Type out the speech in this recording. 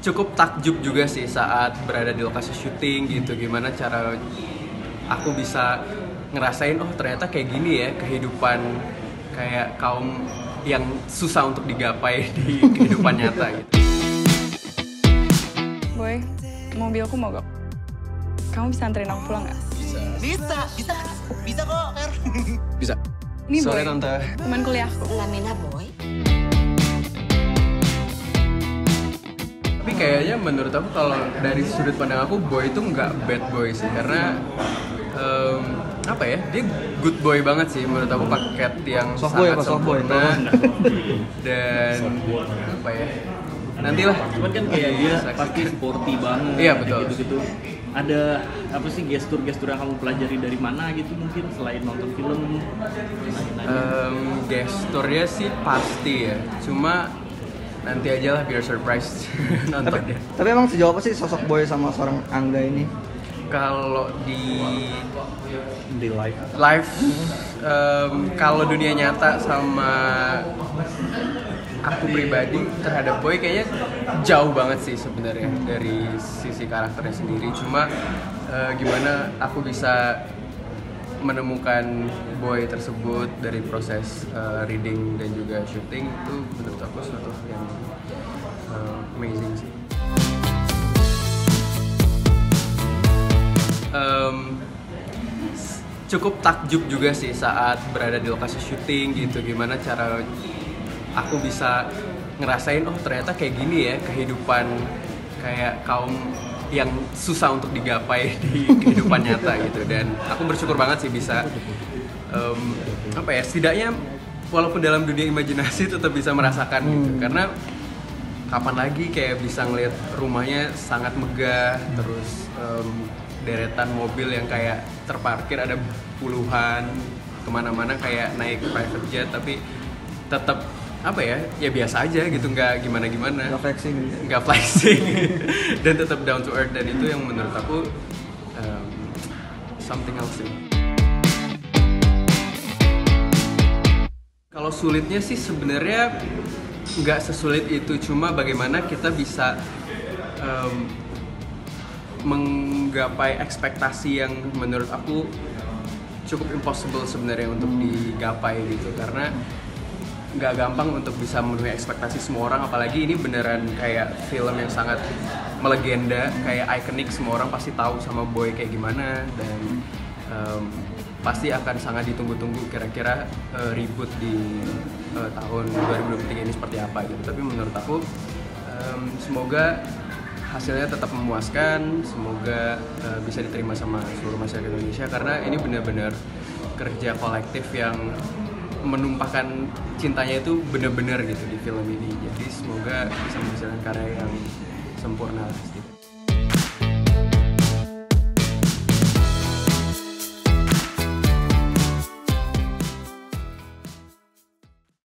cukup takjub juga sih saat berada di lokasi syuting gitu, gimana cara aku bisa ngerasain, oh ternyata kayak gini ya kehidupan kayak kaum yang susah untuk digapai di kehidupan nyata gitu. Boy, mobilku mogok. Kamu bisa anterin aku pulang nggak? Bisa. Bisa kok, Ker. Bisa. Ini Boy, teman kuliahku. Lamina Boy. Tapi kayaknya menurut aku kalau dari sudut pandang aku, Boy itu nggak bad boy sih, karena apa ya, dia good boy banget sih menurut aku, paket yang soft sangat boy, sempurna dan apa ya, nantilah. Cuman kan kayak dia pasti sporty banget, iya, betul. Gitu-gitu. Ada apa sih gestur-gestur yang kamu pelajari dari mana gitu, mungkin selain nonton film? Gesturnya sih pasti ya, cuma nanti aja lah biar surprise nontonnya. Tapi emang sejauh apa sih sosok Boy sama seorang Angga ini? Kalau di live, kalau dunia nyata sama aku pribadi terhadap Boy kayaknya jauh banget sih sebenarnya dari sisi karakternya sendiri. Cuma gimana aku bisa menemukan Boy tersebut dari proses reading dan juga syuting, itu menurut aku suatu yang amazing sih. Cukup takjub juga sih saat berada di lokasi syuting gitu, gimana cara aku bisa ngerasain, oh ternyata kayak gini ya kehidupan kayak kaum yang susah untuk digapai di kehidupan nyata gitu. Dan aku bersyukur banget sih bisa apa ya, setidaknya walaupun dalam dunia imajinasi tetap bisa merasakan gitu, karena kapan lagi kayak bisa ngeliat rumahnya sangat megah, terus deretan mobil yang kayak terparkir ada puluhan, kemana-mana kayak naik private jet, tapi tetap apa ya, ya biasa aja gitu, nggak gimana-gimana, nggak flexing dan tetap down to earth. Dan itu yang menurut aku something else. Kalau sulitnya sih sebenarnya nggak sesulit itu, cuma bagaimana kita bisa menggapai ekspektasi yang menurut aku cukup impossible sebenarnya untuk digapai gitu, karena nggak gampang untuk bisa memenuhi ekspektasi semua orang, apalagi ini beneran kayak film yang sangat melegenda, kayak ikonik, semua orang pasti tahu sama Boy kayak gimana, dan pasti akan sangat ditunggu-tunggu kira-kira reboot di tahun 2023 ini seperti apa gitu. Tapi menurut aku semoga hasilnya tetap memuaskan, semoga bisa diterima sama seluruh masyarakat Indonesia, karena ini benar-benar kerja kolektif yang menumpahkan cintanya itu benar-benar gitu di film ini. Jadi semoga bisa menghasilkan karya yang sempurna.